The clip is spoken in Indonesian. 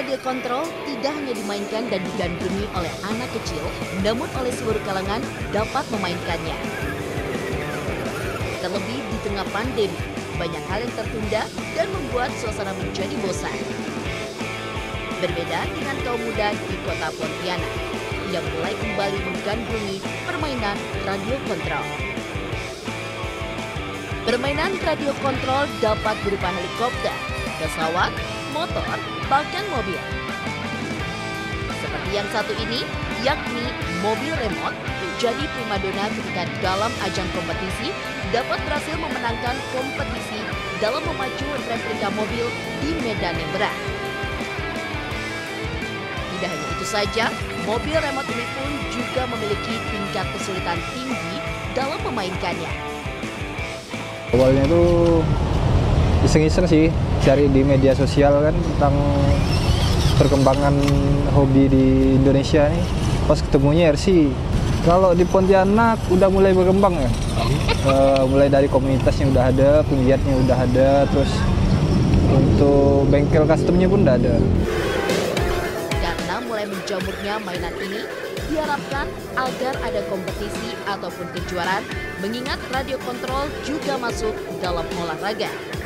Radio Control tidak hanya dimainkan dan digandrungi oleh anak kecil, namun oleh seluruh kalangan dapat memainkannya. Terlebih di tengah pandemi, banyak hal yang tertunda dan membuat suasana menjadi bosan. Berbeda dengan kaum muda di kota Pontianak, yang mulai kembali menggandrungi permainan Radio Control. Permainan Radio Control dapat berupa helikopter, pesawat, motor, bahkan mobil. Seperti yang satu ini, yakni mobil remote, menjadi primadona ketika dalam ajang kompetisi dapat berhasil memenangkan kompetisi dalam memacu replika mobil di medan yang berat. Tidak hanya itu saja, mobil remote ini pun juga memiliki tingkat kesulitan tinggi dalam memainkannya. Awalnya itu iseng-iseng sih, cari di media sosial kan tentang perkembangan hobi di Indonesia nih. Pas ketemunya RC, kalau di Pontianak udah mulai berkembang ya, mulai dari komunitasnya udah ada, penggiatnya udah ada, terus untuk bengkel customnya pun udah ada. Karena mulai menjamurnya mainan ini, diharapkan agar ada kompetisi ataupun kejuaraan, mengingat Radio Control juga masuk dalam olahraga.